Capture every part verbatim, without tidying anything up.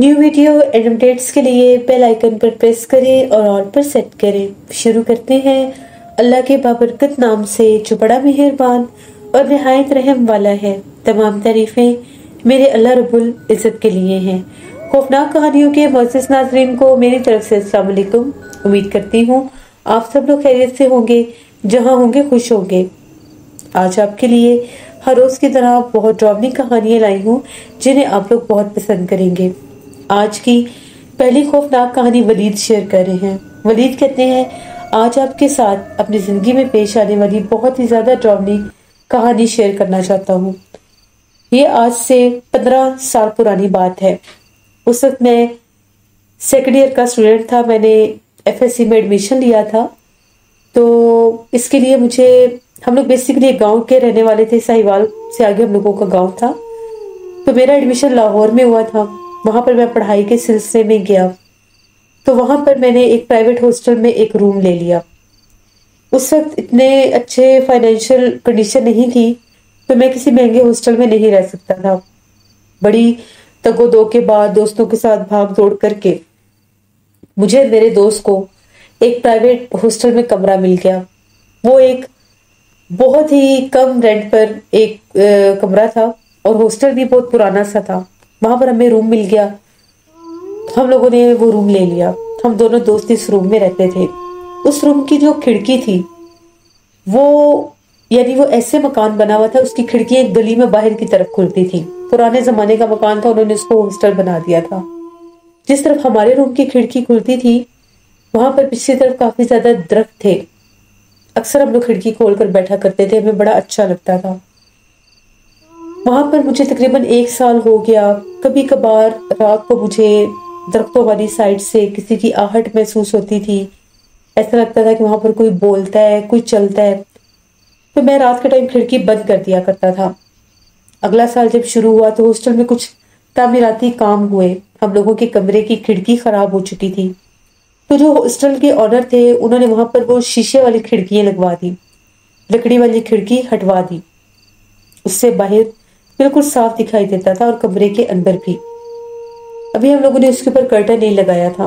New video and updates के लिए bell icon पर प्रेस करें और ऑल पर सेट करें। शुरू करते हैं अल्लाह के बाबरकत नाम से जो बड़ा मेहरबान और नहायत रहम वाला है। तमाम तारीफ़ें मेरे अल्लाह रब्बुल इज़्ज़त के लिए हैं। खौफनाक कहानियों के मोअज़्ज़िज़ नाज़रीन को मेरी तरफ से अस्सलाम वालेकुम। उम्मीद करती हूँ आप सब लोग खैरियत से होंगे, जहाँ होंगे खुश होंगे। आज आपके लिए हर रोज़ की तरह बहुत ड्रामी कहानियाँ लाई हूँ जिन्हें आप लोग बहुत पसंद करेंगे। आज की पहली खौफनाक कहानी वलीद शेयर कर रहे हैं। वलीद कहते हैं, आज आपके साथ अपनी ज़िंदगी में पेश आने वाली बहुत ही ज़्यादा डरावनी कहानी शेयर करना चाहता हूँ। ये आज से पंद्रह साल पुरानी बात है। उस वक्त मैं सेकेंड ईयर का स्टूडेंट था। मैंने एफएससी में एडमिशन लिया था, तो इसके लिए मुझे हम लोग बेसिकली गाँव के रहने वाले थे। साहिवाल से आगे हम लोगों का गाँव था। तो मेरा एडमिशन लाहौर में हुआ था। वहाँ पर मैं पढ़ाई के सिलसिले में गया, तो वहाँ पर मैंने एक प्राइवेट हॉस्टल में एक रूम ले लिया। उस वक्त इतने अच्छे फाइनेंशियल कंडीशन नहीं थी, तो मैं किसी महंगे हॉस्टल में नहीं रह सकता था। बड़ी तगोदो के बाद दोस्तों के साथ भाग दौड़ करके मुझे मेरे दोस्त को एक प्राइवेट हॉस्टल में कमरा मिल गया। वो एक बहुत ही कम रेंट पर एक आ, कमरा था और हॉस्टल भी बहुत पुराना सा था। वहाँ पर हमें रूम मिल गया। हम लोगों ने वो रूम ले लिया। हम दोनों दोस्त इस रूम में रहते थे। उस रूम की जो खिड़की थी वो यानी वो ऐसे मकान बना हुआ था, उसकी खिड़कियाँ एक गली में बाहर की तरफ खुलती थी। पुराने ज़माने का मकान था, उन्होंने उसको हॉस्टल बना दिया था। जिस तरफ हमारे रूम की खिड़की खुलती थी वहाँ पर पिछली तरफ काफ़ी ज़्यादा दरख्त थे। अक्सर हम लोग खिड़की खोल कर बैठा करते थे, हमें बड़ा अच्छा लगता था। वहाँ पर मुझे तकरीबन एक साल हो गया। कभी कभार रात को मुझे दरख्तों वाली साइड से किसी की आहट महसूस होती थी। ऐसा लगता था कि वहाँ पर कोई बोलता है, कोई चलता है। तो मैं रात के टाइम खिड़की बंद कर दिया करता था। अगला साल जब शुरू हुआ तो हॉस्टल में कुछ तामीराती काम हुए। हम लोगों के कमरे की खिड़की ख़राब हो चुकी थी, तो जो हॉस्टल के ऑनर थे उन्होंने वहाँ पर वो शीशे वाली खिड़कियाँ लगवा दी, लकड़ी वाली खिड़की हटवा दी। उससे बाहर बिल्कुल साफ दिखाई देता था और कमरे के अंदर भी। अभी हम लोगों ने उसके ऊपर कर्टन नहीं लगाया था।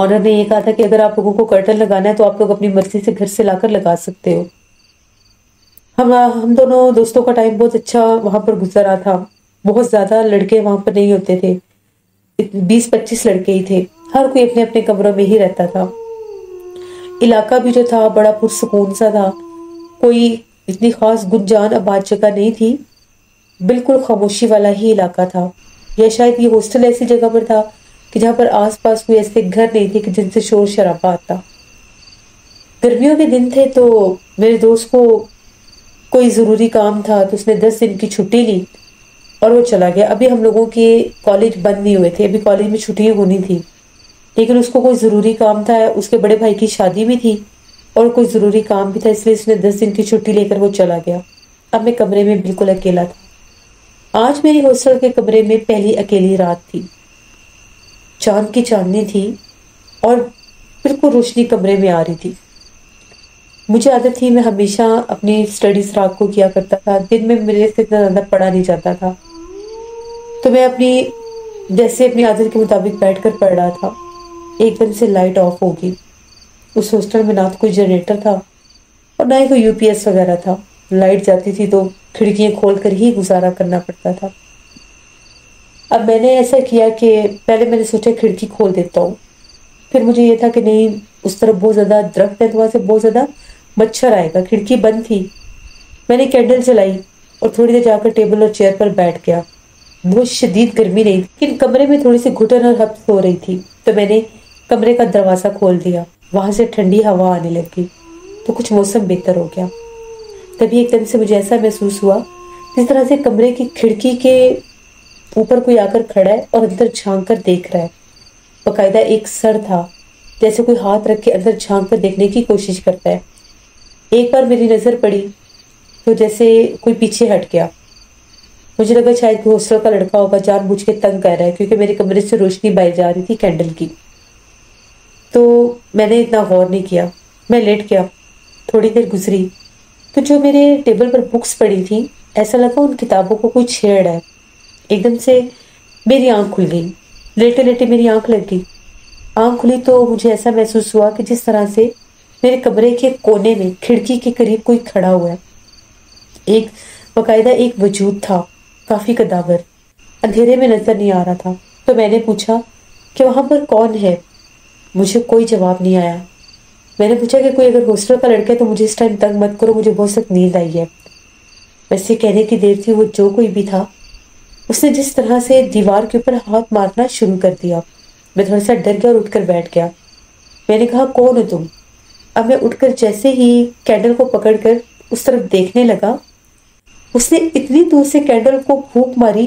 ऑनर ने यह कहा था कि अगर आप लोगों को कर्टन लगाना है तो आप लोग अपनी मर्जी से घर से लाकर लगा सकते हो। हम हम दोनों दोस्तों का टाइम बहुत अच्छा वहाँ पर गुजरा था। बहुत ज़्यादा लड़के वहाँ पर नहीं होते थे, बीस पच्चीस लड़के ही थे। हर कोई अपने अपने कमरों में ही रहता था। इलाका भी जो था बड़ा पुरसकून सा था। कोई इतनी खास गुंजान आबाद जगह नहीं थी, बिल्कुल खामोशी वाला ही इलाका था। या शायद ये हॉस्टल ऐसी जगह पर था कि जहाँ पर आसपास कोई ऐसे घर नहीं थे कि जिनसे शोर शराबा आता। गर्मियों के दिन थे, तो मेरे दोस्त को कोई ज़रूरी काम था, तो उसने दस दिन की छुट्टी ली और वो चला गया। अभी हम लोगों के कॉलेज बंद नहीं हुए थे, अभी कॉलेज में छुट्टियाँ होनी थी, लेकिन उसको कोई ज़रूरी काम था। उसके बड़े भाई की शादी भी थी और कोई ज़रूरी काम भी था, इसलिए उसने दस दिन की छुट्टी लेकर वो चला गया। अब मैं कमरे में बिल्कुल अकेला था। आज मेरे हॉस्टल के कमरे में पहली अकेली रात थी। चांद की चांदनी थी और बिल्कुल रोशनी कमरे में आ रही थी। मुझे आदत थी, मैं हमेशा अपनी स्टडीज़ रात को किया करता था, दिन में मेरे से इतना ज़्यादा पढ़ा नहीं जाता था। तो मैं अपनी जैसे अपनी आदत के मुताबिक बैठकर पढ़ रहा था। एकदम से लाइट ऑफ हो गई। उस हॉस्टल में ना तो कोई जनरेटर था और ना ही कोई यू पी एस वगैरह था। लाइट जाती थी तो खिड़कियाँ खोल कर ही गुजारा करना पड़ता था। अब मैंने ऐसा किया कि पहले मैंने सोचा खिड़की खोल देता हूँ, फिर मुझे ये था कि नहीं, उस तरफ बहुत ज़्यादा दरख्त है तो वहाँ से बहुत ज़्यादा मच्छर आएगा। खिड़की बंद थी। मैंने कैंडल जलाई और थोड़ी देर जाकर टेबल और चेयर पर बैठ गया। बहुत शदीद गर्मी नहीं थी, लेकिन कमरे में थोड़ी सी घुटन और हफ्स हो रही थी। तो मैंने कमरे का दरवाज़ा खोल दिया। वहाँ से ठंडी हवा आने लगी, तो कुछ मौसम बेहतर हो गया। तभी एकदम से मुझे ऐसा महसूस हुआ जिस तरह से कमरे की खिड़की के ऊपर कोई आकर खड़ा है और अंदर झांक कर देख रहा है। बाकायदा एक सर था, जैसे कोई हाथ रख के अंदर झांक कर देखने की कोशिश करता है। एक बार मेरी नज़र पड़ी तो जैसे कोई पीछे हट गया। मुझे लगा शायद हॉस्टल का लड़का होगा, जानबूझ के तंग कर रहा है, क्योंकि मेरे कमरे से रोशनी बाहर जा रही थी कैंडल की। तो मैंने इतना गौर नहीं किया, मैं लेट गया। थोड़ी देर गुजरी तो जो मेरे टेबल पर बुक्स पड़ी थी, ऐसा लगा उन किताबों को कोई छेड़ है। एकदम से मेरी आंख खुल गई, लेटे लेटे मेरी आंख लग गई। आंख खुली तो मुझे ऐसा महसूस हुआ कि जिस तरह से मेरे कमरे के कोने में खिड़की के करीब कोई खड़ा हुआ है। एक बाकायदा एक वजूद था, काफ़ी कदावर, अंधेरे में नजर नहीं आ रहा था। तो मैंने पूछा कि वहाँ पर कौन है। मुझे कोई जवाब नहीं आया। मैंने पूछा कि कोई अगर हॉस्टल का लड़का है तो मुझे इस टाइम तंग मत करो, मुझे बहुत सख्त नींद आई है। वैसे कहने की देर थी, वो जो कोई भी था उसने जिस तरह से दीवार के ऊपर हाथ मारना शुरू कर दिया। मैं थोड़ा सा डर गया और उठकर बैठ गया। मैंने कहा कौन हो तुम। अब मैं उठकर जैसे ही कैंडल को पकड़कर उस तरफ देखने लगा, उसने इतनी दूर से कैंडल को फूंक मारी,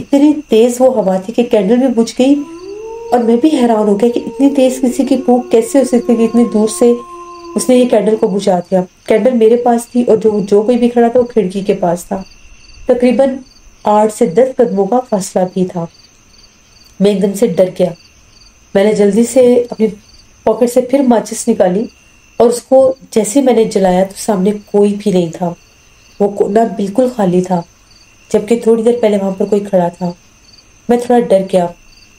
इतनी तेज़ वो हवा थी कि कैंडल भी बुझ गई। और मैं भी हैरान हो गया कि इतनी तेज़ किसी की फूंक कैसे हो सकती कि इतनी दूर से उसने ये कैंडल को बुझा दिया। कैंडल मेरे पास थी और जो जो कोई भी खड़ा था वो खिड़की के पास था। तकरीबन आठ से दस कदमों का फासला भी था। मैं एकदम से डर गया। मैंने जल्दी से अपनी पॉकेट से फिर माचिस निकाली और उसको जैसे मैंने जलाया तो सामने कोई भी नहीं था। वो कोना बिल्कुल खाली था, जबकि थोड़ी देर पहले वहाँ पर कोई खड़ा था। मैं थोड़ा डर गया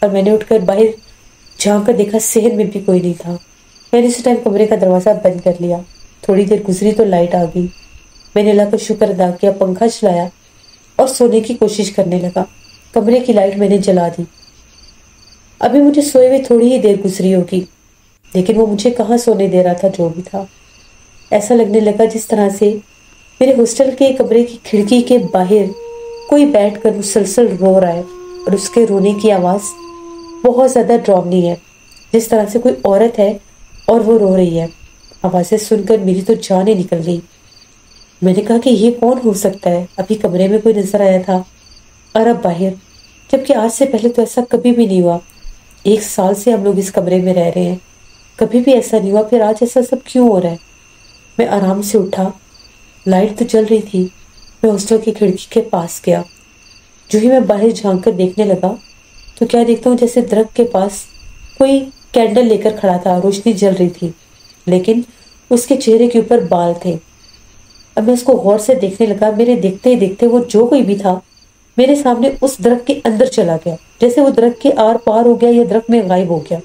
और मैंने उठकर बाहर झाँक कर देखा, शहर में भी कोई नहीं था। मैंने उस टाइम कमरे का दरवाज़ा बंद कर लिया। थोड़ी देर गुजरी तो लाइट आ गई। मैंने अल्लाह का शुक्र अदा किया, पंखा चलाया और सोने की कोशिश करने लगा। कमरे की लाइट मैंने जला दी। अभी मुझे सोए हुए थोड़ी ही देर गुजरी होगी, लेकिन वो मुझे कहाँ सोने दे रहा था। जो भी था, ऐसा लगने लगा जिस तरह से मेरे हॉस्टल के कमरे की खिड़की के बाहर कोई बैठकर मुसलसल रो रहा है और उसके रोने की आवाज़ बहुत ज़्यादा डरावनी है। जिस तरह से कोई औरत है और वो रो रही है। आवाज़ें सुनकर मेरी तो जान ही निकल गई। मैंने कहा कि ये कौन हो सकता है। अभी कमरे में कोई नजर आया था और अब बाहर, जबकि आज से पहले तो ऐसा कभी भी नहीं हुआ। एक साल से हम लोग इस कमरे में रह रहे हैं, कभी भी ऐसा नहीं हुआ, फिर आज ऐसा सब क्यों हो रहा है। मैं आराम से उठा, लाइट तो चल रही थी। मैं हॉस्टल की खिड़की के पास गया। जो ही मैं बाहर झाँक कर देखने लगा तो क्या देखता हूँ, जैसे दरख्त के पास कोई कैंडल लेकर खड़ा था। रोशनी जल रही थी, लेकिन उसके चेहरे के ऊपर बाल थे। अब मैं उसको गौर से देखने लगा। मेरे देखते ही देखते वो जो कोई भी था मेरे सामने उस दरख्त के अंदर चला गया, जैसे वो दरख्त के आर पार हो गया या दरख्त में गायब हो गया।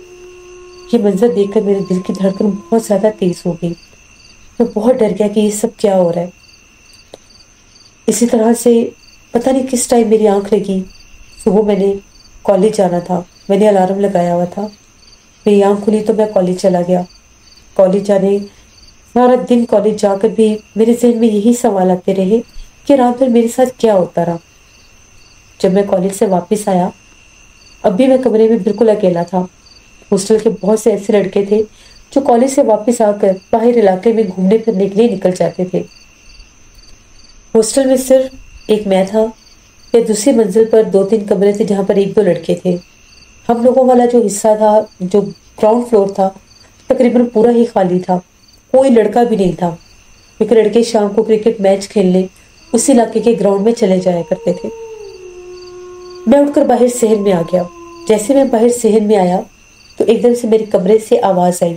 ये मंजर देखकर मेरे दिल की धड़कन बहुत ज़्यादा तेज़ हो गई। मैं बहुत डर गया कि ये सब क्या हो रहा है। इसी तरह से पता नहीं किस टाइम मेरी आँख लगी। सुबह मैंने कॉलेज जाना था, मैंने अलार्म लगाया हुआ था। मेरी आँख खुली तो मैं कॉलेज चला गया। कॉलेज जाने सारा दिन कॉलेज जाकर भी मेरे जहन में यही सवाल आते रहे कि रात भर मेरे साथ क्या होता रहा। जब मैं कॉलेज से वापस आया, अब भी मैं कमरे में बिल्कुल अकेला था। हॉस्टल के बहुत से ऐसे लड़के थे जो कॉलेज से वापस आकर बाहर इलाके में घूमने फिरने के लिए निकल जाते थे। हॉस्टल में सिर्फ एक मैं था या दूसरी मंजिल पर दो तीन कमरे थे जहाँ पर एक दो लड़के थे। हम लोगों वाला जो हिस्सा था, जो ग्राउंड फ्लोर था, तकरीबन पूरा ही खाली था। कोई लड़का भी नहीं था, क्योंकि लड़के शाम को क्रिकेट मैच खेलने उस इलाके के ग्राउंड में चले जाया करते थे। मैं उठकर बाहर शहर में आ गया। जैसे मैं बाहर शहर में आया तो एकदम से मेरे कमरे से आवाज़ आई।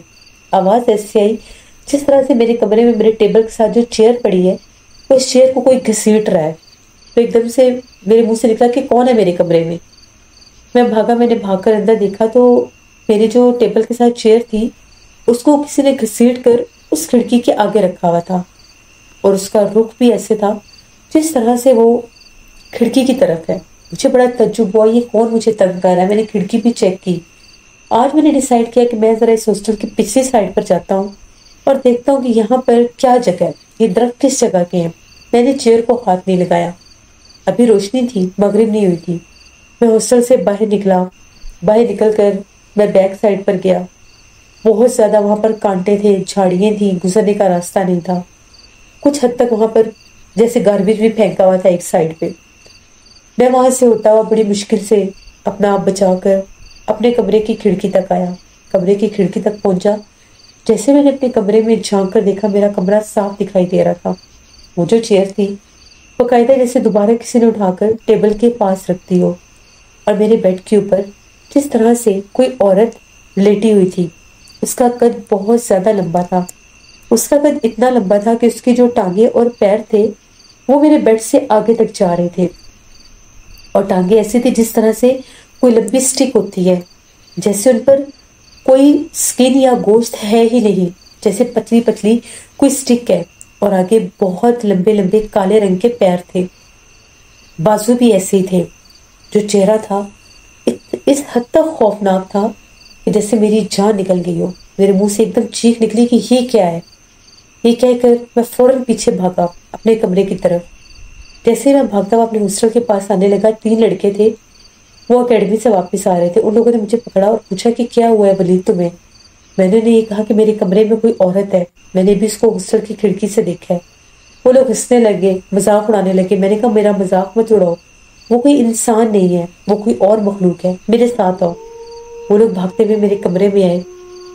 आवाज़ ऐसी आई जिस तरह से मेरे कमरे में मेरे टेबल के साथ जो चेयर पड़ी है, उस चेयर को कोई घसीट रहा है। तो एकदम से मेरे मुँह से निकला कि कौन है मेरे कमरे में। मैं भागा, मैंने भाग कर अंदर देखा तो मेरे जो टेबल के साथ चेयर थी उसको किसी ने घसीट कर उस खिड़की के आगे रखा हुआ था। और उसका रुख भी ऐसे था जिस तरह से वो खिड़की की तरफ है। मुझे बड़ा तजुब हुआ, ये कौन मुझे तंग कर रहा है। मैंने खिड़की भी चेक की। आज मैंने डिसाइड किया कि मैं ज़रा इस हॉस्टल की पिछली साइड पर जाता हूँ और देखता हूँ कि यहाँ पर क्या जगह है, ये दरख्त किस जगह के हैं। मैंने चेयर को हाथ नहीं लगाया। अभी रोशनी थी, मगरिब नहीं हुई थी। मैं हॉस्टल से बाहर निकला। बाहर निकल कर मैं बैक साइड पर गया। बहुत ज़्यादा वहाँ पर कांटे थे, झाड़ियाँ थी, गुजरने का रास्ता नहीं था। कुछ हद तक वहाँ पर जैसे गार्बेज भी फेंका हुआ था एक साइड पे। मैं वहाँ से होता हुआ बड़ी मुश्किल से अपना आप बचाकर अपने कमरे की खिड़की तक आया। कमरे की खिड़की तक पहुँचा। जैसे मैंने अपने कमरे में झाँक कर देखा, मेरा कमरा साफ दिखाई दे रहा था। वो जो चेयर थी बाकायदा जैसे दोबारा किसी ने उठाकर टेबल के पास रख दी हो। और मेरे बेड के ऊपर जिस तरह से कोई औरत लेटी हुई थी, उसका कद बहुत ज़्यादा लंबा था। उसका कद इतना लंबा था कि उसकी जो टांगें और पैर थे वो मेरे बेड से आगे तक जा रहे थे। और टांगे ऐसी थी जिस तरह से कोई लंबी स्टिक होती है, जैसे उन पर कोई स्किन या गोश्त है ही नहीं, जैसे पतली पतली कोई स्टिक है। और आगे बहुत लंबे लंबे काले रंग के पैर थे, बाजू भी ऐसे ही थे। जो चेहरा था इत, इस हद तक खौफनाक था कि जैसे मेरी जान निकल गई हो। मेरे मुंह से एकदम चीख निकली कि ये क्या है। ये कहकर मैं फौरन पीछे भागा अपने कमरे की तरफ। जैसे मैं भागता हुआ अपने हॉस्टल के पास आने लगा, तीन लड़के थे, वो अकेडमी से वापस आ रहे थे। उन लोगों ने मुझे पकड़ा और पूछा कि क्या हुआ है वलीद तुम्हें। मैंने उन्हें ये कहा कि मेरे कमरे में कोई औरत है, मैंने भी उसको हॉस्टल की खिड़की से देखा है। वो लोग हंसने लगे, मजाक उड़ाने लगे। मैंने कहा मेरा मजाक मत उड़ाओ, वो कोई इंसान नहीं है, वो कोई और मखलूक है, मेरे साथ आओ। वो लोग भागते हुए मेरे कमरे में आए।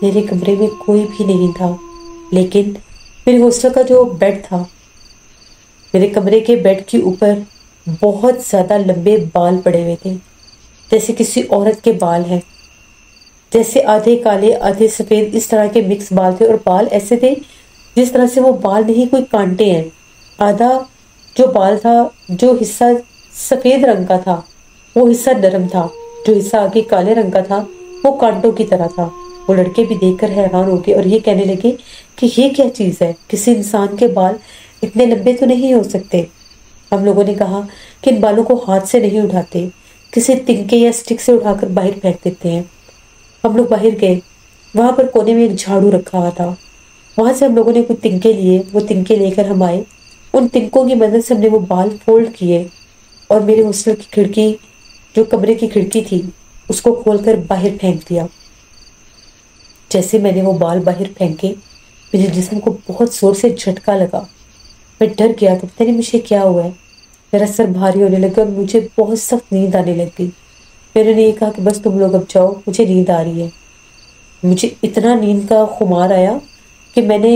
मेरे कमरे में कोई भी नहीं था, लेकिन मेरे हॉस्टल का जो बेड था, मेरे कमरे के बेड के ऊपर बहुत ज़्यादा लंबे बाल पड़े हुए थे, जैसे किसी औरत के बाल हैं। जैसे आधे काले आधे सफ़ेद, इस तरह के मिक्स बाल थे। और बाल ऐसे थे जिस तरह से वो बाल नहीं, कोई कांटे हैं। आधा जो बाल था, जो हिस्सा सफ़ेद रंग का था वो हिस्सा नरम था, जो हिस्सा आगे काले रंग का था वो कांटों की तरह था। वो लड़के भी देखकर हैरान हो गए और ये कहने लगे कि ये क्या चीज़ है, किसी इंसान के बाल इतने लंबे तो नहीं हो सकते। हम लोगों ने कहा कि इन बालों को हाथ से नहीं उठाते, किसी तिनके या स्टिक से उठाकर बाहर फेंक देते हैं। हम लोग बाहर गए, वहाँ पर कोने में एक झाड़ू रखा हुआ था, वहाँ से हम लोगों ने कुछ तिनके लिए, वो तिनके लेकर हम आए। उन तिनकों की मदद से हमने वो बाल फोल्ड किए और मेरे हॉस्टल की खिड़की, जो कमरे की खिड़की थी, उसको खोलकर बाहर फेंक दिया। जैसे मैंने वो बाल बाहर फेंके, मेरे जिस्म को बहुत ज़ोर से झटका लगा। मैं डर गया कि पता नहीं मुझे क्या हुआ है। मेरा सर भारी होने लगा और मुझे बहुत सख्त नींद आने लग गई। मैंने ये कहा कि बस तुम लोग अब जाओ, मुझे नींद आ रही है। मुझे इतना नींद का खुमार आया कि मैंने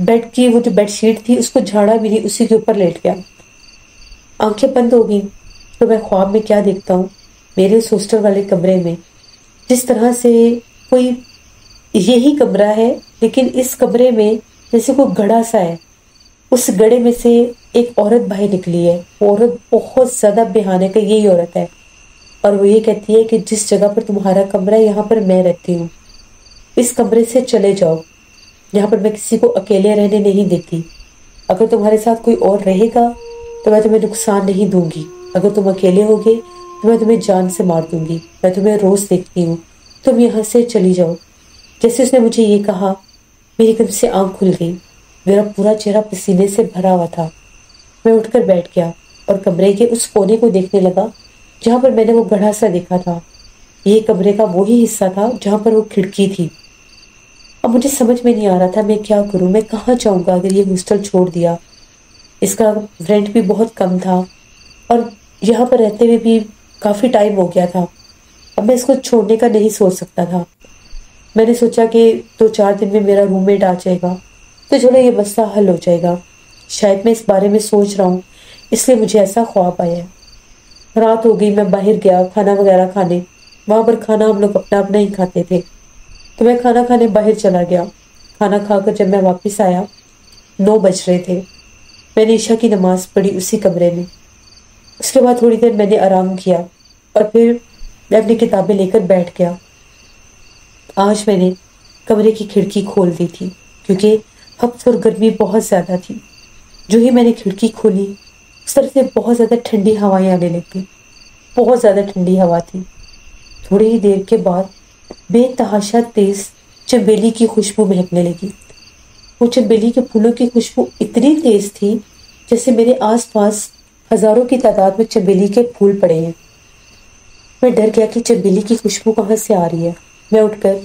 बेड की वो जो बेडशीट थी उसको झाड़ा भी नहीं, उसी के ऊपर लेट गया। आंखें बंद हो गई तो मैं ख्वाब में क्या देखता हूँ, मेरे उस हॉस्टल वाले कमरे में जिस तरह से कोई, यही कमरा है लेकिन इस कमरे में जैसे कोई गड़ा सा है, उस गड़े में से एक औरत बाहर निकली है। वो औरत बहुत ज़्यादा बेहाने का यही औरत है और वो ये कहती है कि जिस जगह पर तुम्हारा कमरा है यहाँ पर मैं रहती हूँ, इस कमरे से चले जाओ, यहाँ पर मैं किसी को अकेले रहने नहीं देती। अगर तुम्हारे साथ कोई और रहेगा तो मैं तुम्हें नुकसान नहीं दूंगी, अगर तुम अकेले होगे तो मैं तुम्हें जान से मार दूंगी, मैं तुम्हें रोज़ देखती हूँ, तुम यहाँ से चली जाओ। जैसे उसने मुझे ये कहा, मेरी कम से आँख खुल गई, मेरा पूरा चेहरा पसीने से भरा हुआ था। मैं उठकर बैठ गया और कमरे के उस कोने को देखने लगा जहाँ पर मैंने वो गढ़ा सा देखा था। ये कमरे का वही हिस्सा था जहाँ पर वो खिड़की थी। अब मुझे समझ में नहीं आ रहा था मैं क्या करूँ, मैं कहाँ जाऊँगा अगर ये हॉस्टल छोड़ दिया। इसका रेंट भी बहुत कम था और यहाँ पर रहते हुए भी काफ़ी टाइम हो गया था। अब मैं इसको छोड़ने का नहीं सोच सकता था। मैंने सोचा कि दो चार दिन में मेरा रूममेट आ जाएगा तो चलो ये मसला हल हो जाएगा, शायद मैं इस बारे में सोच रहा हूँ, इसलिए मुझे ऐसा ख्वाब आया। रात हो गई, मैं बाहर गया खाना वगैरह खाने। वहाँ पर खाना हम लोग अपना अपना ही खाते थे, तो मैं खाना खाने बाहर चला गया। खाना खाकर जब मैं वापस आया, नौ बज रहे थे। मैंने ईशा की नमाज़ पढ़ी उसी कमरे में। उसके बाद थोड़ी देर मैंने आराम किया और फिर मैं अपनी किताबें लेकर बैठ गया। आज मैंने कमरे की खिड़की खोल दी थी क्योंकि हफ्त और गर्मी बहुत ज़्यादा थी। जो ही मैंने खिड़की खोली, उस तरफ से बहुत ज़्यादा ठंडी हवाएं आने लगी, बहुत ज़्यादा ठंडी हवा थी। थोड़ी ही देर के बाद बेतहाशा तेज़ चमेली की खुशबू महकने लगी। वो चमेली के फूलों की खुशबू इतनी तेज़ थी जैसे मेरे आसपास हज़ारों की तादाद में चमेली के फूल पड़े हैं। मैं डर गया कि चमेली की खुशबू कहाँ से आ रही है। मैं उठकर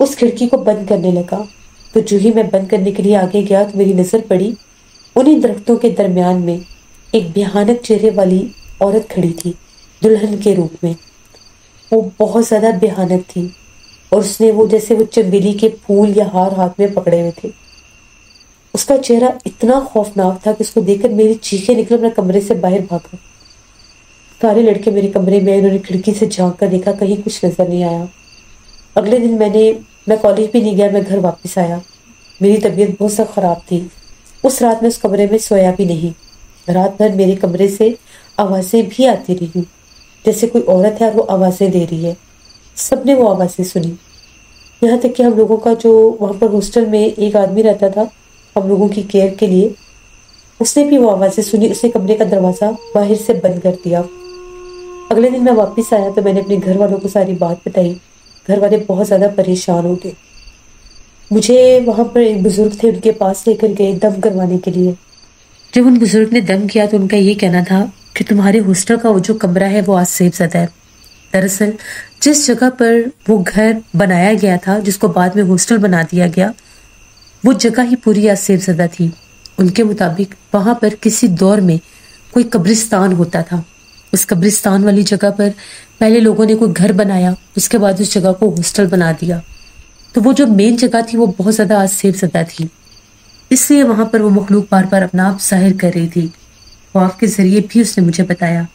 उस खिड़की को बंद करने लगा, तो जो ही मैं बंद करने के लिए आगे गया तो मेरी नज़र पड़ी उन्हीं दरख्तों के दरमियान में एक भयानक चेहरे वाली औरत खड़ी थी, दुल्हन के रूप में। वो बहुत ज़्यादा भयानक थी और उसने वो जैसे वो चमेली के फूल या हार हाथ में पकड़े हुए थे। उसका चेहरा इतना खौफनाक था कि उसको देखकर मेरी चीखें निकल, मैं कमरे से बाहर भागा। सारे लड़के मेरे कमरे में, उन्होंने खिड़की से झांक कर देखा, कहीं कुछ नज़र नहीं आया। अगले दिन मैंने मैं कॉलेज भी नहीं गया, मैं घर वापस आया। मेरी तबीयत बहुत सा ख़राब थी। उस रात मैं उस कमरे में सोया भी नहीं। रात भर मेरे कमरे से आवाज़ें भी आती रहीं, जैसे कोई औरत है और वो आवाज़ें दे रही है। सबने वो आवाज़ें सुनी, यहाँ तक कि हम लोगों का जो वहाँ पर हॉस्टल में एक आदमी रहता था हम लोगों की केयर के लिए, उसने भी वो आवाज़ें सुनी। उसने कमरे का दरवाज़ा बाहर से बंद कर दिया। अगले दिन मैं वापस आया तो मैंने अपने घर वालों को सारी बात बताई। घर वाले बहुत ज़्यादा परेशान हो गए। मुझे वहाँ पर एक बुज़ुर्ग थे, उनके पास लेकर गए दम करवाने के लिए। जब उन बुज़ुर्ग ने दम किया तो उनका ये कहना था कि तुम्हारे हॉस्टल का वो जो कमरा है वो आसेबज़दा है। दरअसल जिस जगह पर वो घर बनाया गया था, जिसको बाद में हॉस्टल बना दिया गया, वो जगह ही पूरी आसेबज़दा थी। उनके मुताबिक वहाँ पर किसी दौर में कोई कब्रिस्तान होता था। उस कब्रिस्तान वाली जगह पर पहले लोगों ने कोई घर बनाया, उसके बाद उस जगह को हॉस्टल बना दिया। तो वो जो मेन जगह थी वो बहुत ज़्यादा आसेबज़दा थी, इसलिए वहाँ पर वो मखलूक बार बार अपना आप ज़ाहिर कर रही थी। ख्वाब के ज़रिए भी उसने मुझे बताया।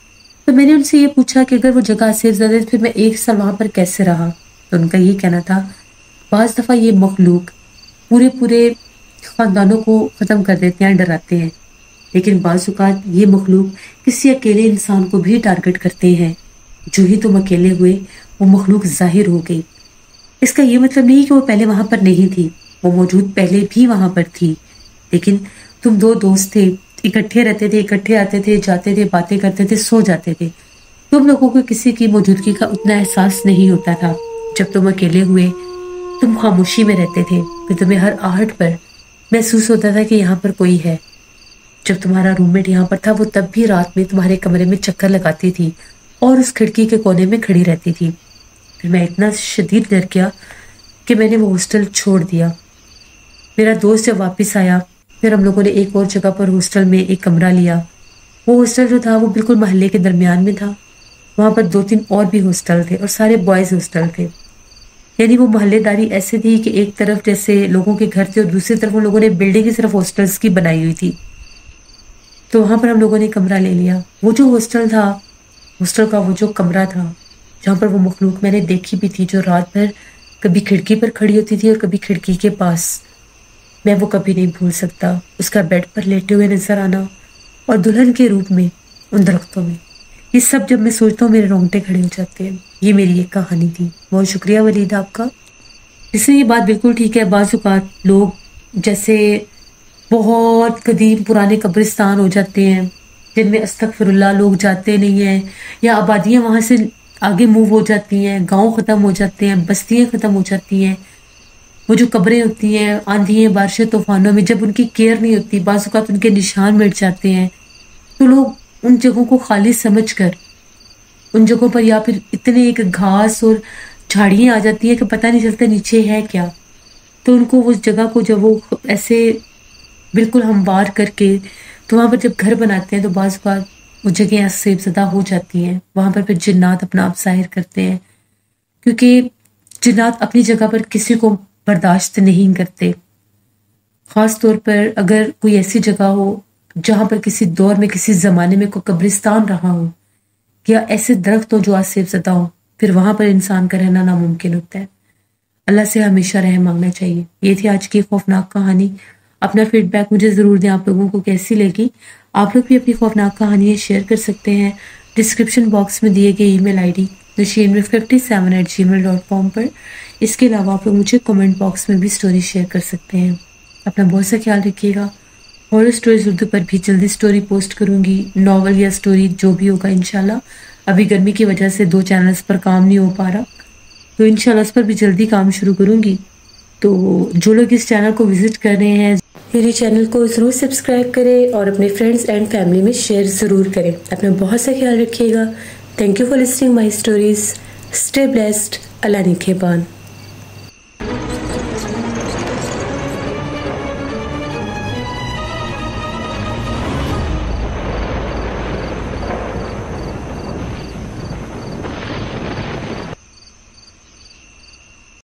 तो मैंने उनसे ये पूछा कि अगर वो जगह आसेबज़दा फिर मैं एक साल वहाँ पर कैसे रहा। तो उनका ये कहना था, बाज़ दफ़ा ये मखलूक पूरे पूरे ख़ानदानों को ख़त्म कर देते हैं, डराते हैं, लेकिन बाज़ औक़ात ये मखलूक किसी अकेले इंसान को भी टारगेट करते हैं। जो ही तुम अकेले हुए वो मखलूक ज़ाहिर हो गई। इसका ये मतलब नहीं कि वो पहले वहाँ पर नहीं थी, वो मौजूद पहले भी वहाँ पर थी, लेकिन तुम दो दोस्त थे, इकट्ठे रहते थे, इकट्ठे आते थे, जाते थे, बातें करते थे, सो जाते थे। तुम लोगों को किसी की मौजूदगी का उतना एहसास नहीं होता था। जब तुम अकेले हुए तुम खामोशी में रहते थे, फिर तुम्हें हर आहट पर महसूस होता था कि यहाँ पर कोई है। जब तुम्हारा रूममेट यहाँ पर था वो तब भी रात में तुम्हारे कमरे में चक्कर लगाती थी और उस खिड़की के कोने में खड़ी रहती थी। फिर मैं इतना शदीद डर गया कि मैंने वो हॉस्टल छोड़ दिया। मेरा दोस्त जब वापस आया फिर हम लोगों ने एक और जगह पर हॉस्टल में एक कमरा लिया। वो हॉस्टल जो था वो बिल्कुल महल्ले के दरमियान में था। वहाँ पर दो तीन और भी हॉस्टल थे और सारे बॉयज़ हॉस्टल थे। यानी वो महल्लेदारी ऐसे थी कि एक तरफ जैसे लोगों के घर थे और दूसरी तरफ उन लोगों ने बिल्डिंग ही सिर्फ हॉस्टल्स की बनाई हुई थी। तो वहाँ पर हम लोगों ने कमरा ले लिया। वो जो हॉस्टल था, हॉस्टल का वो जो कमरा था जहाँ पर वो मखलूक मैंने देखी भी थी, जो रात भर कभी खिड़की पर खड़ी होती थी और कभी खिड़की के पास, मैं वो कभी नहीं भूल सकता। उसका बेड पर लेटे हुए नजर आना और दुल्हन के रूप में उन दरख्तों में, ये सब जब मैं सोचता हूँ मेरे रोंगटे खड़े हो जाते हैं। ये मेरी एक कहानी थी। बहुत शुक्रिया वलीद आपका, इसलिए ये बात बिल्कुल ठीक है। बाज़ औक़ात लोग जैसे बहुत कदीम पुराने कब्रिस्तान हो जाते हैं जिनमें अस्तगफिरुल्लाह लोग जाते नहीं हैं, या आबादियाँ वहाँ से आगे मूव हो जाती हैं, गांव ख़त्म हो जाते हैं, बस्तियाँ ख़त्म हो जाती हैं। वो जो कब्रें होती हैं आंधियाँ, बारिशों, तूफ़ानों में जब उनकी केयर नहीं होती, बाज़ औक़ात उनके निशान मिट जाते हैं। तो लोग उन जगहों को खाली समझ कर उन जगहों पर, या फिर इतने एक घास और झाड़ियाँ आ जाती हैं कि पता नहीं चलता नीचे है क्या। तो उनको उस जगह को जब वो ऐसे बिल्कुल हमवार करके तो वहाँ पर जब घर बनाते हैं तो बाज़ औक़ात वो जगह आसेबज़दा हो जाती हैं। वहाँ पर फिर जिन्नात अपना आप ज़ाहिर करते हैं, क्योंकि जिन्नात अपनी जगह पर किसी को बर्दाश्त नहीं करते। ख़ास तौर पर अगर कोई ऐसी जगह हो जहाँ पर किसी दौर में, किसी ज़माने में कोई कब्रिस्तान रहा हो या ऐसे दरख्त हो जो आसेबज़दा हो, फिर वहाँ पर इंसान का रहना नामुमकिन होता है। अल्लाह से हमेशा रहम मांगना चाहिए। ये थी आज की खौफनाक कहानी। अपना फीडबैक मुझे ज़रूर दें, आप लोगों को कैसी लगी। आप लोग भी अपनी खौफनाक कहानियाँ शेयर कर सकते हैं। डिस्क्रिप्शन बॉक्स में दिए गए email ID Nasheen fifty seven eight gmail dot com पर। इसके अलावा आप लोग मुझे कमेंट बॉक्स में भी स्टोरी शेयर कर सकते हैं। अपना बहुत सा ख्याल रखिएगा। हॉरर स्टोरीज उर्दू पर भी जल्दी स्टोरी पोस्ट करूँगी, नावल या स्टोरी जो भी होगा इंशाल्लाह। अभी गर्मी की वजह से दो चैनल्स पर काम नहीं हो पा रहा, तो इंशाल्लाह इस पर भी जल्दी काम शुरू करूँगी। तो जो लोग इस चैनल को विज़िट कर रहे हैं, मेरे चैनल को ज़रूर सब्सक्राइब करें और अपने फ्रेंड्स एंड फैमिली में शेयर ज़रूर करें। अपना बहुत सा ख्याल रखिएगा। Thank you for listening my stories. Stay blessed. Allah निगहबान।